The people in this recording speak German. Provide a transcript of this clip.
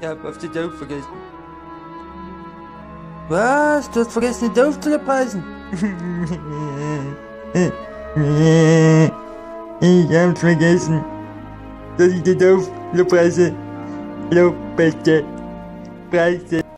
recap of the Dove vergessen. Was? Du hast vergessen, die Dove zu verpassen? Ich hab's vergessen, dass ich die Dove verpasse. Lopete. Preise.